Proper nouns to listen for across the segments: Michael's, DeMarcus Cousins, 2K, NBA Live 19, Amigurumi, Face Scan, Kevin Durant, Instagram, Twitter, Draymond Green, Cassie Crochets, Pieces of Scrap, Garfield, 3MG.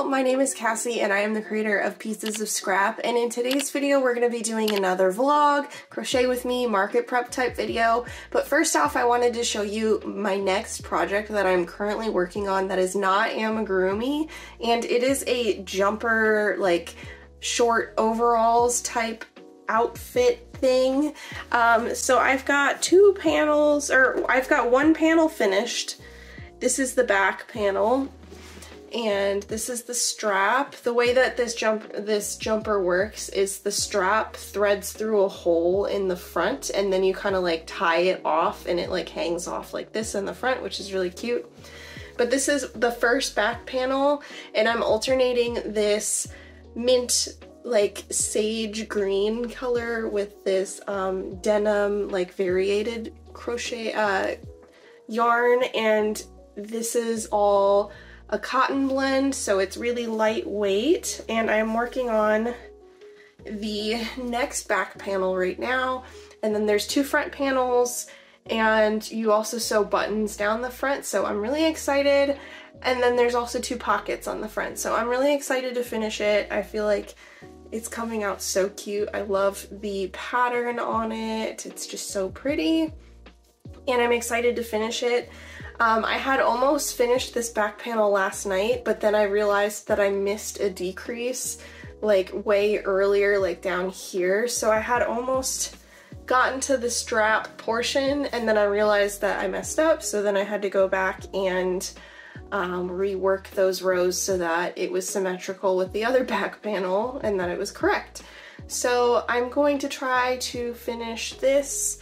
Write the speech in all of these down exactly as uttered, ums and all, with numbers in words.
all, my name is Cassie and I am the creator of Pieces of Scrap, and in today's video we're going to be doing another vlog, crochet with me, market prep type video. But first off, I wanted to show you my next project that I'm currently working on that is not amigurumi, and it is a jumper, like short overalls type outfit thing. Um, so I've got two panels, or I've got one panel finished. This is the back panel, and this is the strap. The way that this jump this jumper works is the strap threads through a hole in the front, and then you kind of like tie it off and it like hangs off like this in the front, which is really cute. But this is the first back panel, and I'm alternating this mint like sage green color with this um, denim like variated crochet uh, yarn, and this is all a cotton blend, so it's really lightweight. And I'm working on the next back panel right now, and then there's two front panels, and you also sew buttons down the front, so I'm really excited. And then there's also two pockets on the front, so I'm really excited to finish it. I feel like it's coming out so cute. I love the pattern on it, it's just so pretty, and I'm excited to finish it. Um, I had almost finished this back panel last night, but then I realized that I missed a decrease like way earlier, like down here. So I had almost gotten to the strap portion, and then I realized that I messed up. So then I had to go back and um, rework those rows so that it was symmetrical with the other back panel and that it was correct. So I'm going to try to finish this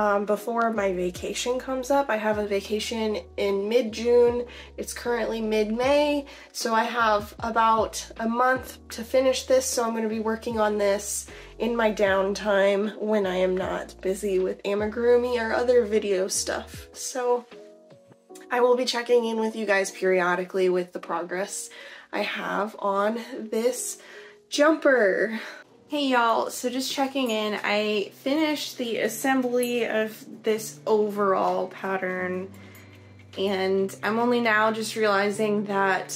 Um, before my vacation comes up. I have a vacation in mid-June. It's currently mid-May, so I have about a month to finish this, so I'm going to be working on this in my downtime when I am not busy with amigurumi or other video stuff. So I will be checking in with you guys periodically with the progress I have on this jumper. Hey y'all, so just checking in, I finished the assembly of this overall pattern, and I'm only now just realizing that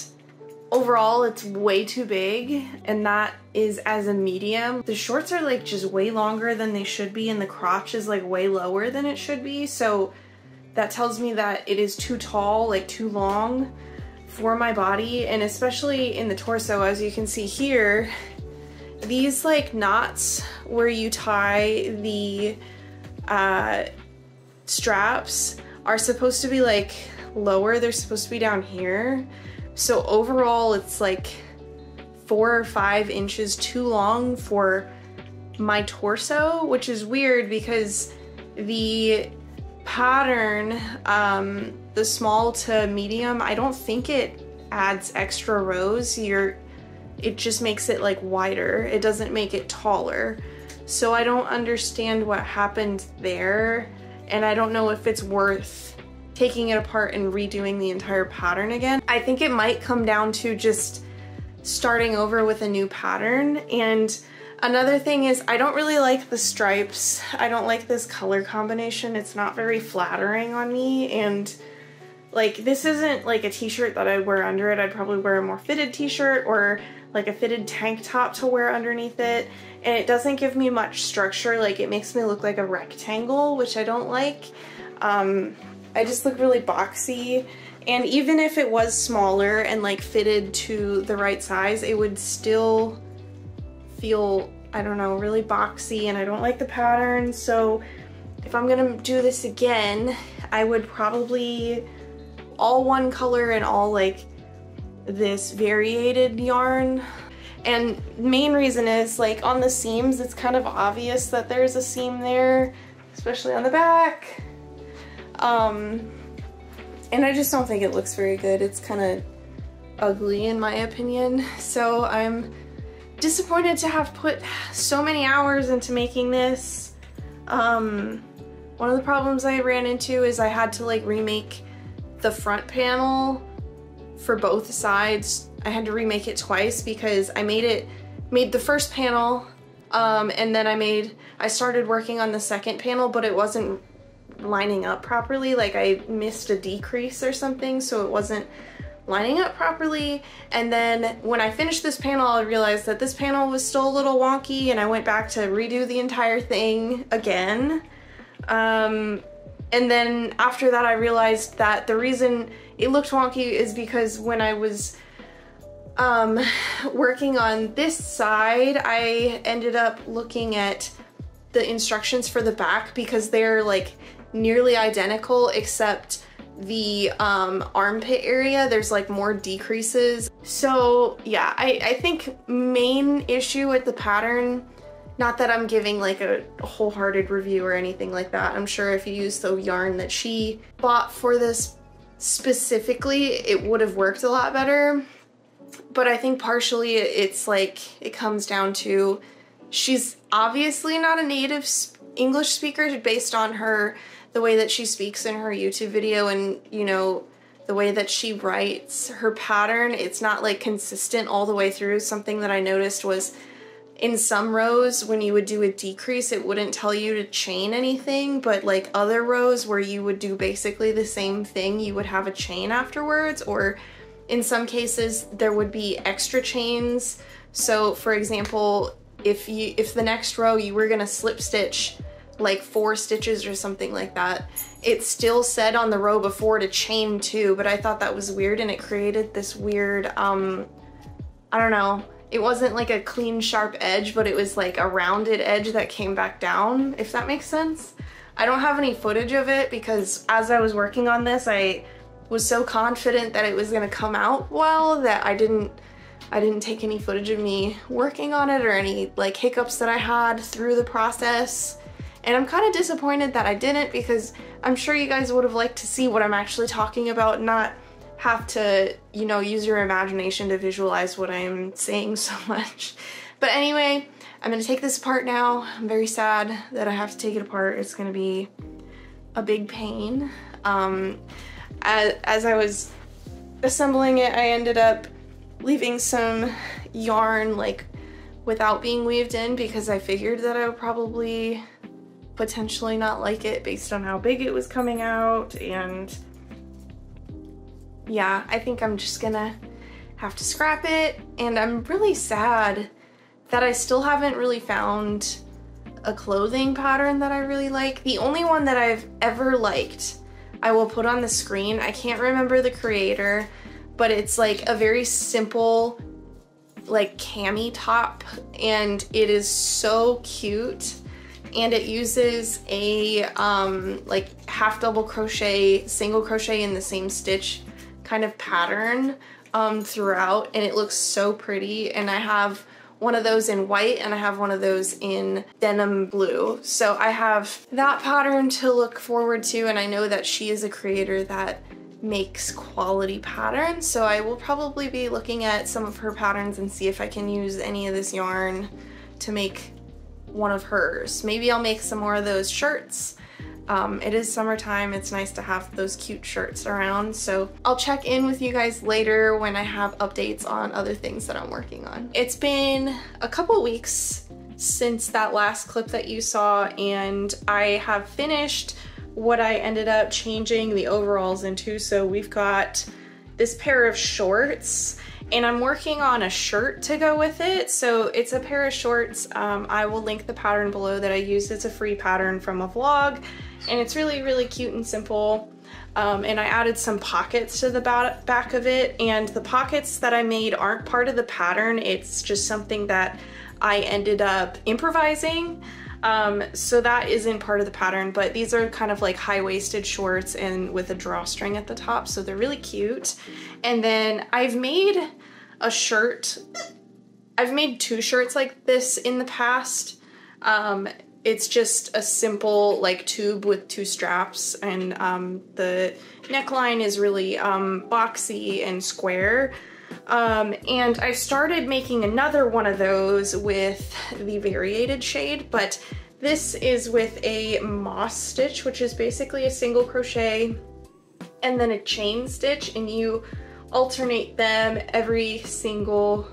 overall it's way too big, and that is as a medium. The shorts are like just way longer than they should be, and the crotch is like way lower than it should be, so that tells me that it is too tall, like too long for my body, and especially in the torso, as you can see here. These like knots where you tie the uh, straps are supposed to be like lower, they're supposed to be down here. So overall it's like four or five inches too long for my torso, which is weird because the pattern, um, the small to medium, I don't think it adds extra rows. You're It just makes it like wider. It doesn't make it taller. So I don't understand what happened there, and I don't know if it's worth taking it apart and redoing the entire pattern again. I think it might come down to just starting over with a new pattern. And another thing is I don't really like the stripes. I don't like this color combination. It's not very flattering on me, and like this isn't like a t-shirt that I'd wear under it. I'd probably wear a more fitted t-shirt or like a fitted tank top to wear underneath it, and it doesn't give me much structure. Like it makes me look like a rectangle, which I don't like. Um, I just look really boxy, and even if it was smaller and like fitted to the right size, it would still feel, I don't know, really boxy, and I don't like the pattern. So if I'm gonna do this again, I would probably all one color and all like this variated yarn. And main reason is like on the seams, it's kind of obvious that there's a seam there, especially on the back. Um, and I just don't think it looks very good. It's kind of ugly in my opinion. So I'm disappointed to have put so many hours into making this. Um, one of the problems I ran into is I had to like remake the front panel for both sides. I had to remake it twice because I made it made the first panel um, and then I made I started working on the second panel, but it wasn't lining up properly. Like I missed a decrease or something, so it wasn't lining up properly. And then when I finished this panel, I realized that this panel was still a little wonky, and I went back to redo the entire thing again. Um, and then after that, I realized that the reason it looked wonky is because when I was um, working on this side, I ended up looking at the instructions for the back because they're like nearly identical, except the um, armpit area, there's like more decreases. So yeah, I, I think main issue with the pattern, not that I'm giving like a wholehearted review or anything like that. I'm sure if you use the yarn that she bought for this specifically, it would have worked a lot better. But I think partially it's like, it comes down to, she's obviously not a native English speaker based on her, the way that she speaks in her YouTube video and, you know, the way that she writes her pattern. It's not like consistent all the way through. Something that I noticed was in some rows when you would do a decrease, it wouldn't tell you to chain anything, but like other rows where you would do basically the same thing, you would have a chain afterwards, or in some cases there would be extra chains. So for example, if you if the next row you were gonna slip stitch like four stitches or something like that, it still said on the row before to chain two, but I thought that was weird, and it created this weird, um, I don't know, it wasn't like a clean sharp edge, but it was like a rounded edge that came back down, if that makes sense. I don't have any footage of it because as I was working on this, I was so confident that it was gonna come out well that I didn't I didn't take any footage of me working on it or any like hiccups that I had through the process. And I'm kind of disappointed that I didn't, because I'm sure you guys would have liked to see what I'm actually talking about, not have to, you know, use your imagination to visualize what I'm saying so much. But anyway, I'm gonna take this apart now. I'm very sad that I have to take it apart. It's gonna be a big pain. Um, as, as I was assembling it, I ended up leaving some yarn like without being weaved in because I figured that I would probably potentially not like it based on how big it was coming out. And yeah, I think I'm just gonna have to scrap it. And I'm really sad that I still haven't really found a clothing pattern that I really like. The only one that I've ever liked, I will put on the screen. I can't remember the creator, but it's like a very simple like cami top, and it is so cute. And it uses a um, like half double crochet, single crochet in the same stitch kind of pattern um, throughout, and it looks so pretty. And I have one of those in white and I have one of those in denim blue. So I have that pattern to look forward to, and I know that she is a creator that makes quality patterns. So I will probably be looking at some of her patterns and see if I can use any of this yarn to make one of hers. Maybe I'll make some more of those shirts. Um, it is summertime, it's nice to have those cute shirts around, so I'll check in with you guys later when I have updates on other things that I'm working on. It's been a couple weeks since that last clip that you saw, and I have finished what I ended up changing the overalls into. So we've got this pair of shorts, and I'm working on a shirt to go with it. So it's a pair of shorts. Um, I will link the pattern below that I used. It's a free pattern from a vlog, and it's really, really cute and simple. Um, and I added some pockets to the back of it, and the pockets that I made aren't part of the pattern. It's just something that I ended up improvising. Um, so that isn't part of the pattern, but these are kind of like high-waisted shorts and with a drawstring at the top, so they're really cute. And then I've made a shirt. I've made two shirts like this in the past. Um, it's just a simple like tube with two straps, and um, the neckline is really um, boxy and square. Um, and I started making another one of those with the variated shade, but this is with a moss stitch, which is basically a single crochet and then a chain stitch, and you alternate them every single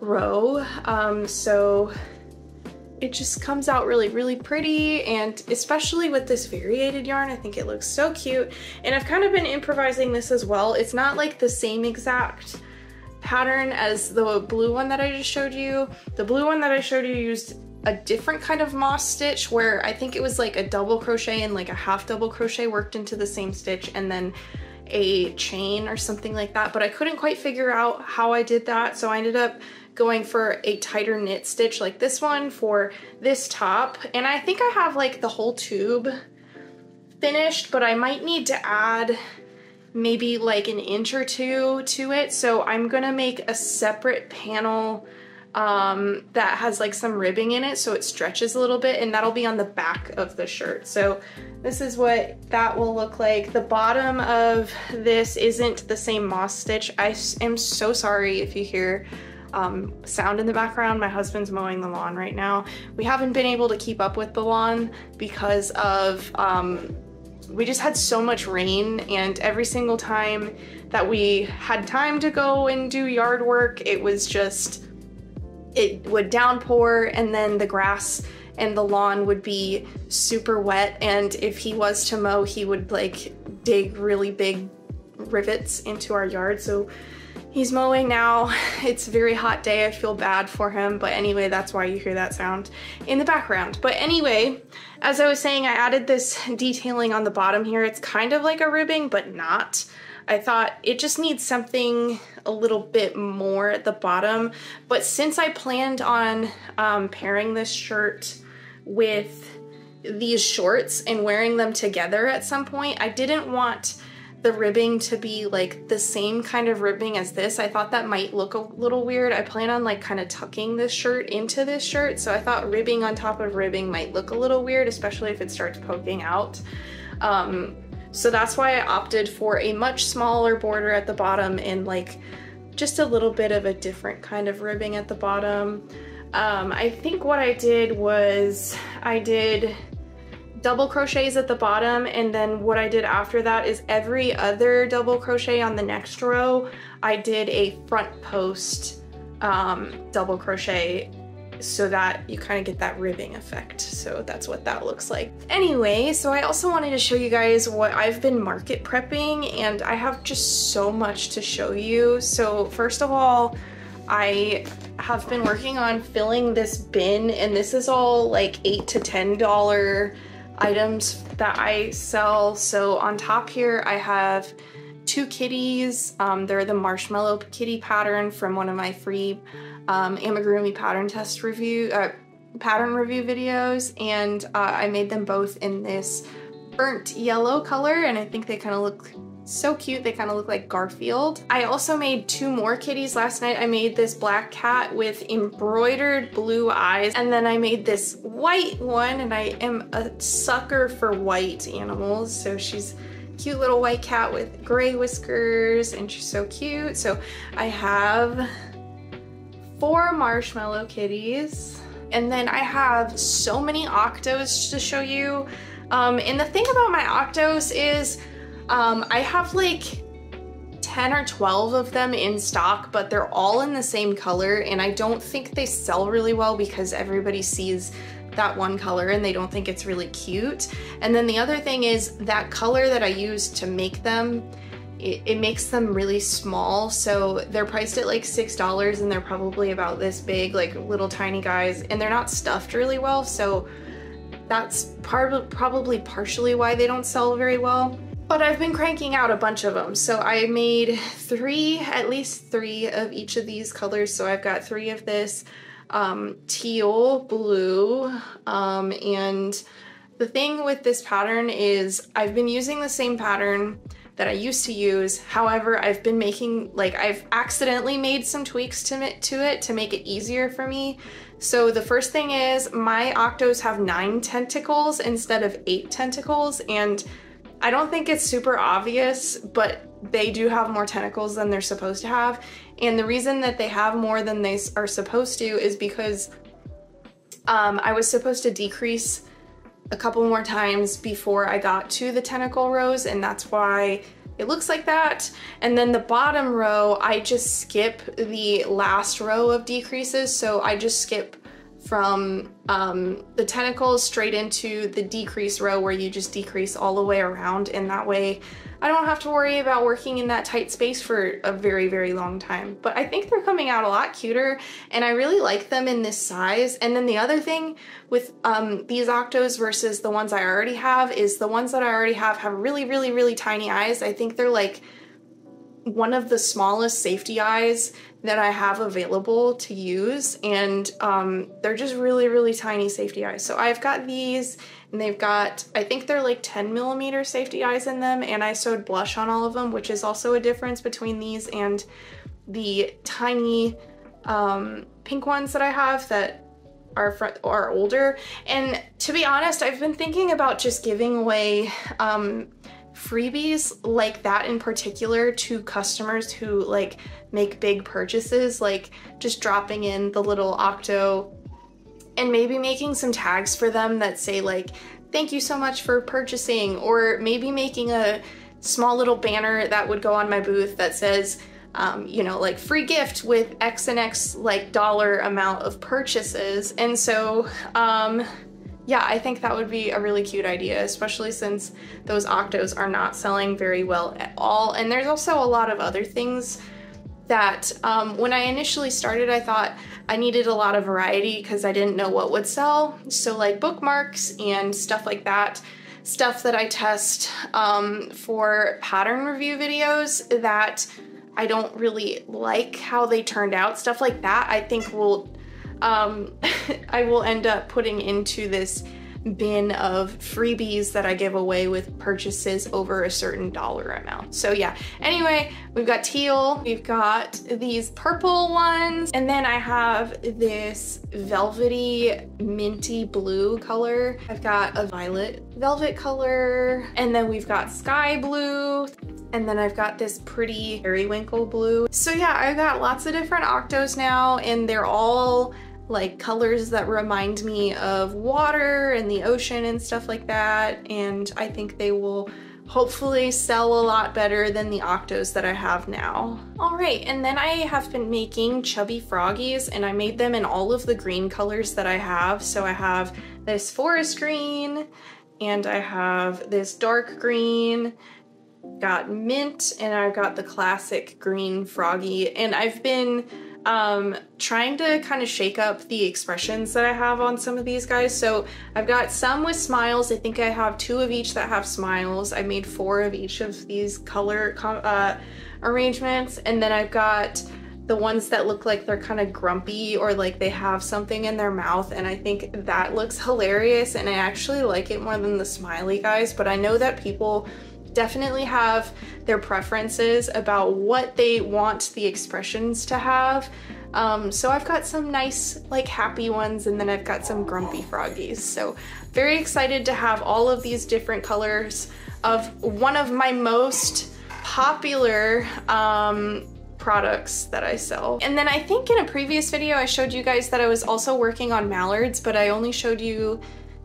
row. Um, so it just comes out really, really pretty. And especially with this variated yarn, I think it looks so cute. And I've kind of been improvising this as well. It's not like the same exact pattern as the blue one that I just showed you. The blue one that I showed you used a different kind of moss stitch where I think it was like a double crochet and like a half double crochet worked into the same stitch and then a chain or something like that, but I couldn't quite figure out how I did that, so I ended up going for a tighter knit stitch like this one for this top. And I think I have like the whole tube finished, but I might need to add maybe like an inch or two to it, so I'm gonna make a separate panel um, that has like some ribbing in it so it stretches a little bit, and that'll be on the back of the shirt. So this is what that will look like. The bottom of this isn't the same moss stitch. I am so sorry if you hear um, sound in the background. My husband's mowing the lawn right now. We haven't been able to keep up with the lawn because of um, we just had so much rain, and every single time that we had time to go and do yard work, it was just, it would downpour and then the grass and the lawn would be super wet, and if he was to mow, he would like dig really big rivets into our yard. So he's mowing now. It's a very hot day. I feel bad for him, but anyway, that's why you hear that sound in the background. But anyway, as I was saying, I added this detailing on the bottom here. It's kind of like a ribbing, but not. I thought it just needs something a little bit more at the bottom. But since I planned on um, pairing this shirt with these shorts and wearing them together at some point, I didn't want the ribbing to be like the same kind of ribbing as this. I thought that might look a little weird. I plan on like kind of tucking this shirt into this shirt, so I thought ribbing on top of ribbing might look a little weird, especially if it starts poking out. Um, So that's why I opted for a much smaller border at the bottom and like just a little bit of a different kind of ribbing at the bottom. Um, I think what I did was I did double crochets at the bottom, and then what I did after that is every other double crochet on the next row, I did a front post um, double crochet, so that you kind of get that ribbing effect. So that's what that looks like. Anyway, so I also wanted to show you guys what I've been market prepping, and I have just so much to show you. So first of all, I have been working on filling this bin, and this is all like eight to ten dollar items that I sell. So on top here, I have two kitties. Um, they're the marshmallow kitty pattern from one of my free Um, amigurumi pattern test review, uh, pattern review videos, and uh, I made them both in this burnt yellow color, and I think they kind of look so cute. They kind of look like Garfield. I also made two more kitties last night. I made this black cat with embroidered blue eyes, and then I made this white one, and I am a sucker for white animals, so she's cute little white cat with gray whiskers, and she's so cute. So I have four marshmallow kitties, and then I have so many octos to show you. Um, and the thing about my octos is um, I have like ten or twelve of them in stock, but they're all in the same color, and I don't think they sell really well because everybody sees that one color and they don't think it's really cute. And then the other thing is that color that I used to make them, it makes them really small, so they're priced at like six dollars, and they're probably about this big, like little tiny guys, and they're not stuffed really well, so that's prob probably partially why they don't sell very well. But I've been cranking out a bunch of them, so I made three, at least three of each of these colors. So I've got three of this um, teal, blue, um, and the thing with this pattern is I've been using the same pattern that I used to use. However, I've been making, like I've accidentally made some tweaks to it, to it to make it easier for me. So the first thing is my octos have nine tentacles instead of eight tentacles, and I don't think it's super obvious, but they do have more tentacles than they're supposed to have. And the reason that they have more than they are supposed to is because um, I was supposed to decrease a couple more times before I got to the tentacle rows, and that's why it looks like that. And then the bottom row, I just skip the last row of decreases, so I just skip from um, the tentacles straight into the decrease row, where you just decrease all the way around, and that way I don't have to worry about working in that tight space for a very, very long time. But I think they're coming out a lot cuter, and I really like them in this size. And then the other thing with um, these octos versus the ones I already have is the ones that I already have have really, really, really tiny eyes. I think they're like one of the smallest safety eyes that I have available to use, and um, they're just really, really tiny safety eyes. So I've got these, and they've got, I think they're like ten millimeter safety eyes in them, and I sewed blush on all of them, which is also a difference between these and the tiny um, pink ones that I have that are, fr are older. And to be honest, I've been thinking about just giving away um, freebies like that in particular to customers who like make big purchases, like just dropping in the little octo and maybe making some tags for them that say like, thank you so much for purchasing, or maybe making a small little banner that would go on my booth that says, um, you know, like free gift with X and X like dollar amount of purchases. And so, um, yeah, I think that would be a really cute idea, especially since those octos are not selling very well at all. And there's also a lot of other things that um, when I initially started, I thought I needed a lot of variety because I didn't know what would sell. So like bookmarks and stuff like that, stuff that I test um, for pattern review videos that I don't really like how they turned out, stuff like that, I think will Um, I will end up putting into this bin of freebies that I give away with purchases over a certain dollar amount. So yeah, anyway, we've got teal, we've got these purple ones, and then I have this velvety minty blue color. I've got a violet velvet color, and then we've got sky blue, and then I've got this pretty periwinkle blue. So yeah, I've got lots of different octos now, and they're all like colors that remind me of water and the ocean and stuff like that, and I think they will hopefully sell a lot better than the octos that I have now. All right, and then I have been making chubby froggies, and I made them in all of the green colors that I have. So I have this forest green, and I have this dark green, got mint, and I've got the classic green froggy. And I've been um, trying to kind of shake up the expressions that I have on some of these guys. So I've got some with smiles. I think I have two of each that have smiles. I made four of each of these color uh, arrangements. And then I've got the ones that look like they're kind of grumpy or like they have something in their mouth, and I think that looks hilarious, and I actually like it more than the smiley guys. But I know that people definitely have their preferences about what they want the expressions to have. Um, so I've got some nice like happy ones, and then I've got some grumpy froggies. So very excited to have all of these different colors of one of my most popular um, products that I sell. And then I think in a previous video I showed you guys that I was also working on mallards, but I only showed you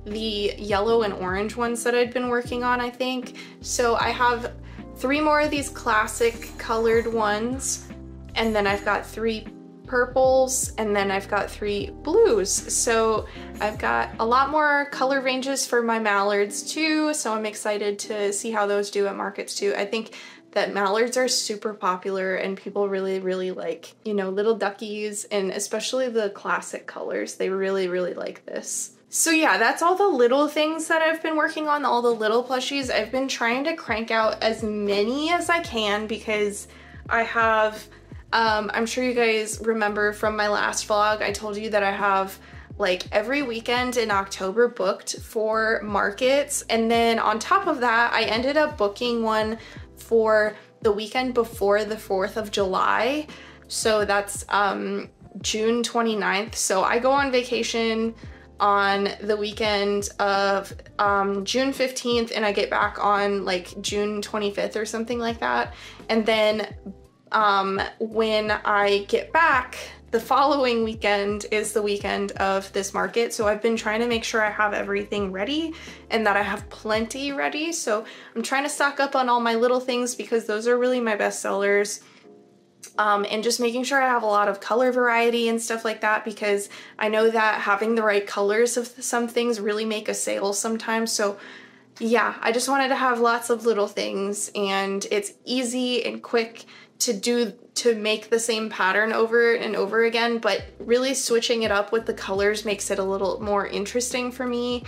the yellow and orange ones that I'd been working on, I think. So I have three more of these classic colored ones, and then I've got three purples, and then I've got three blues. So I've got a lot more color ranges for my mallards too, so I'm excited to see how those do at markets too. I think that mallards are super popular, and people really, really like, you know, little duckies, and especially the classic colors. They really, really like this. So yeah, that's all the little things that I've been working on, all the little plushies. I've been trying to crank out as many as I can because I have, um, I'm sure you guys remember from my last vlog, I told you that I have like every weekend in October booked for markets. And then on top of that, I ended up booking one for the weekend before the fourth of July. So that's um, June twenty-ninth. So I go on vacation on the weekend of um, June fifteenth, and I get back on like June twenty-fifth or something like that. And then um, when I get back, the following weekend is the weekend of this market. So I've been trying to make sure I have everything ready and that I have plenty ready. So I'm trying to stock up on all my little things because those are really my best sellers. Um, and just making sure I have a lot of color variety and stuff like that, because I know that having the right colors of some things really make a sale sometimes. So yeah, I just wanted to have lots of little things, and it's easy and quick to do, to make the same pattern over and over again, but really switching it up with the colors makes it a little more interesting for me,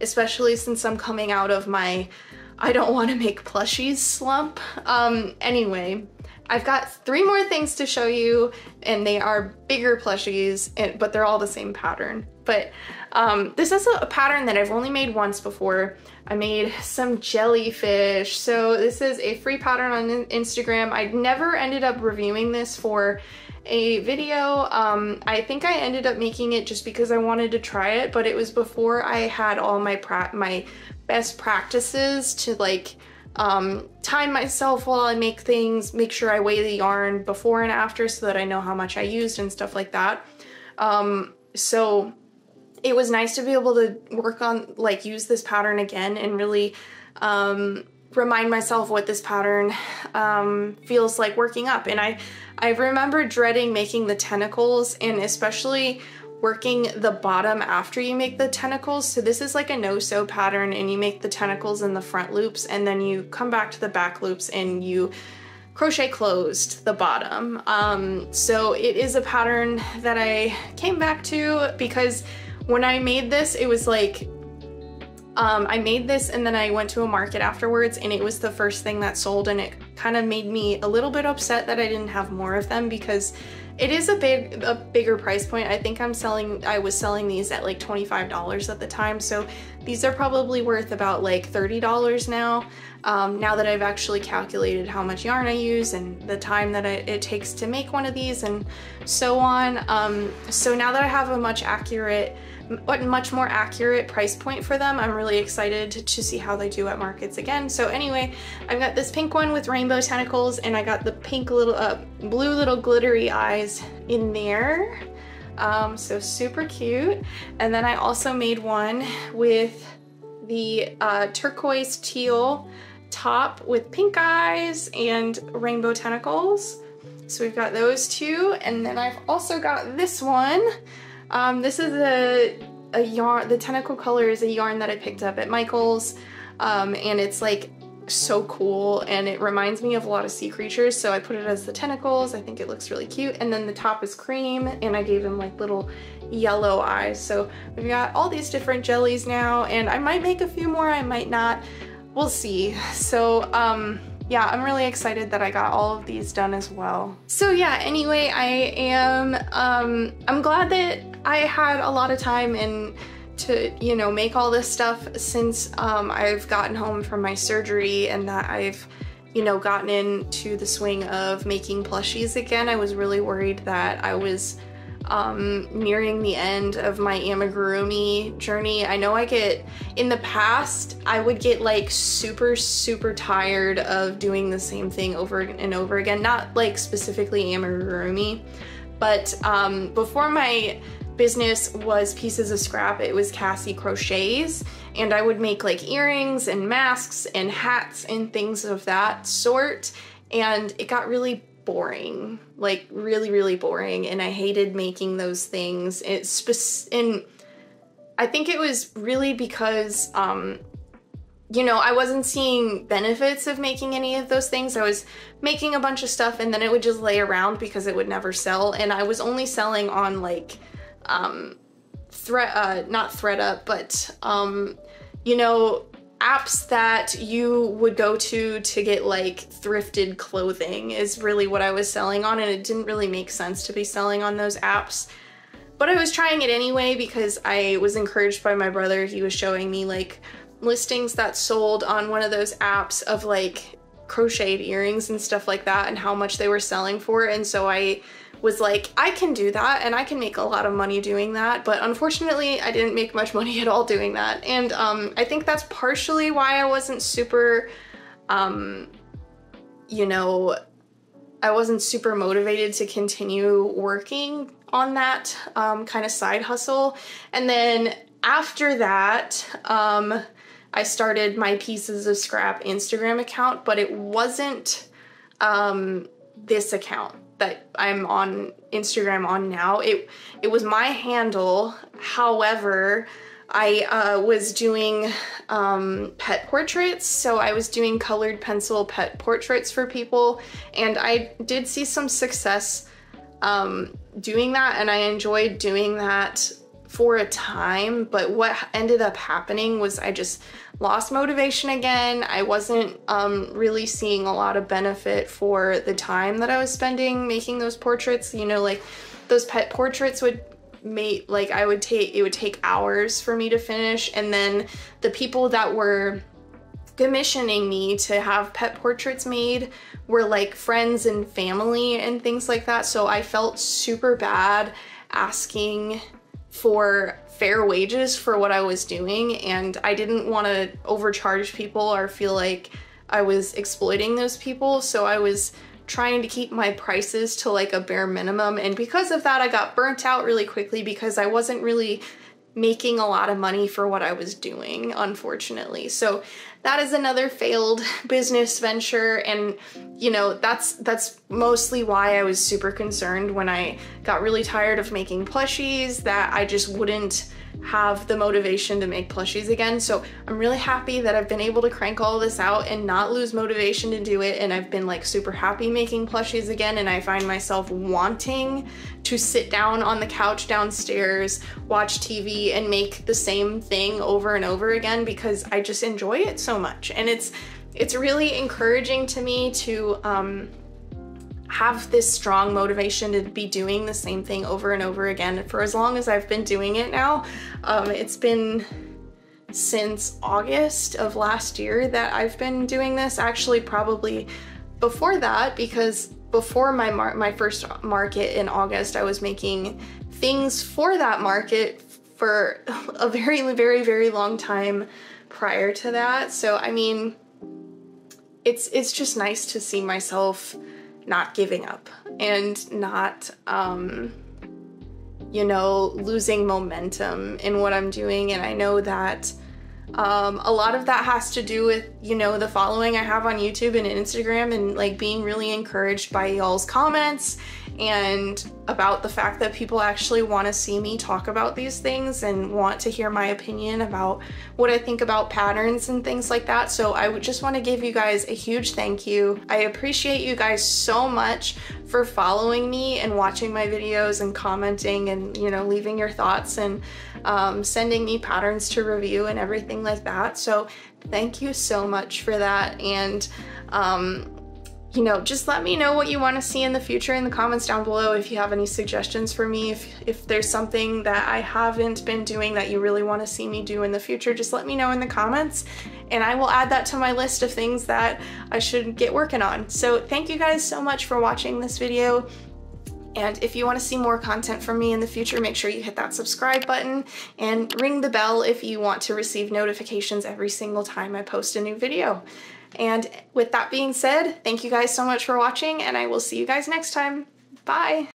especially since I'm coming out of my I don't want to make plushies slump. Um, anyway, I've got three more things to show you, and they are bigger plushies, and, but they're all the same pattern. But um, this is a pattern that I've only made once before. I made some jellyfish. So this is a free pattern on Instagram. I never ended up reviewing this for a video. Um, I think I ended up making it just because I wanted to try it, but it was before I had all my pra my best practices to like um, time myself while I make things, make sure I weigh the yarn before and after so that I know how much I used and stuff like that. Um, so it was nice to be able to work on, like use this pattern again and really um, remind myself what this pattern um, feels like working up. And I, I remember dreading making the tentacles, and especially working the bottom after you make the tentacles. So this is like a no-sew pattern, and you make the tentacles in the front loops, and then you come back to the back loops and you crochet closed the bottom. Um, so it is a pattern that I came back to, because when I made this, it was like, um, I made this and then I went to a market afterwards, and it was the first thing that sold, and it kind of made me a little bit upset that I didn't have more of them, because it is a big, a bigger price point. I think I'm selling, I was selling these at like twenty-five dollars at the time. So these are probably worth about like thirty dollars now, um, now that I've actually calculated how much yarn I use and the time that I, it takes to make one of these and so on. Um, so now that I have a much accurate, much more accurate price point for them, I'm really excited to see how they do at markets again. So anyway, I've got this pink one with rainbow tentacles, and I got the pink little, uh, blue little glittery eyes in there. Um, so super cute. And then I also made one with the uh, turquoise teal top with pink eyes and rainbow tentacles. So we've got those two. And then I've also got this one. Um, this is a, a yarn, the tentacle color is a yarn that I picked up at Michael's, um, and it's like so cool, and it reminds me of a lot of sea creatures, so I put it as the tentacles. I think it looks really cute. And then the top is cream, and I gave him like little yellow eyes. So we've got all these different jellies now, and I might make a few more, I might not, we'll see. So um, yeah, I'm really excited that I got all of these done as well. So yeah, anyway, I am, um, I'm glad that I had a lot of time and to, you know, make all this stuff since um, I've gotten home from my surgery, and that I've, you know, gotten into the swing of making plushies again. I was really worried that I was um, nearing the end of my amigurumi journey. I know I get, in the past, I would get like super, super tired of doing the same thing over and over again. Not like specifically amigurumi, but um, before my business was Pieces of Scrap, it was Cassie Crochets, and I would make like earrings and masks and hats and things of that sort, and it got really boring, like really really boring, and I hated making those things. It's and I think it was really because um you know, I wasn't seeing benefits of making any of those things. I was making a bunch of stuff, and then it would just lay around because it would never sell, and I was only selling on like um, thread, uh, not thread up, but, um, you know, apps that you would go to to get like thrifted clothing is really what I was selling on. And it didn't really make sense to be selling on those apps, but I was trying it anyway, because I was encouraged by my brother. He was showing me like listings that sold on one of those apps of like crocheted earrings and stuff like that, and how much they were selling for. And so I was like, I can do that, and I can make a lot of money doing that. But unfortunately, I didn't make much money at all doing that. And um, I think that's partially why I wasn't super, um, you know, I wasn't super motivated to continue working on that um, kind of side hustle. And then after that, um, I started my Pieces of Scrap Instagram account, but it wasn't um, this account. that I'm on Instagram on now. It it was my handle. However, I uh, was doing um, pet portraits, so I was doing colored pencil pet portraits for people, and I did see some success um, doing that, and I enjoyed doing that for a time. But what ended up happening was I just lost motivation again. I wasn't um, really seeing a lot of benefit for the time that I was spending making those portraits. You know, like those pet portraits would make, like I would take, it would take hours for me to finish. And then the people that were commissioning me to have pet portraits made were like friends and family and things like that. So I felt super bad asking for fair wages for what I was doing, and I didn't want to overcharge people or feel like I was exploiting those people, so I was trying to keep my prices to like a bare minimum. And because of that, I got burnt out really quickly because I wasn't really making a lot of money for what I was doing, unfortunately. So that is another failed business venture, and you know, that's that's mostly why I was super concerned when I got really tired of making plushies, that I just wouldn't have the motivation to make plushies again. So I'm really happy that I've been able to crank all this out and not lose motivation to do it, and I've been like super happy making plushies again, and I find myself wanting to sit down on the couch downstairs, watch T V, and make the same thing over and over again because I just enjoy it so much. And it's it's really encouraging to me to um, have this strong motivation to be doing the same thing over and over again for as long as I've been doing it now. Um, it's been since August of last year that I've been doing this, actually probably before that, because before my mar my first market in August, I was making things for that market for a very, very, very long time prior to that. So, I mean, it's, it's just nice to see myself not giving up and not, um, you know, losing momentum in what I'm doing. And I know that Um, a lot of that has to do with, you know, the following I have on YouTube and Instagram, and like being really encouraged by y'all's comments and about the fact that people actually want to see me talk about these things and want to hear my opinion about what I think about patterns and things like that. So I would just want to give you guys a huge thank you. I appreciate you guys so much for following me and watching my videos and commenting and, you know, leaving your thoughts and um, sending me patterns to review and everything like that. So thank you so much for that. And um, you know, just let me know what you want to see in the future in the comments down below. If you have any suggestions for me, if, if there's something that I haven't been doing that you really want to see me do in the future, just let me know in the comments, and I will add that to my list of things that I should get working on. So thank you guys so much for watching this video. And if you want to see more content from me in the future, make sure you hit that subscribe button and ring the bell if you want to receive notifications every single time I post a new video. And with that being said, thank you guys so much for watching, and I will see you guys next time. Bye!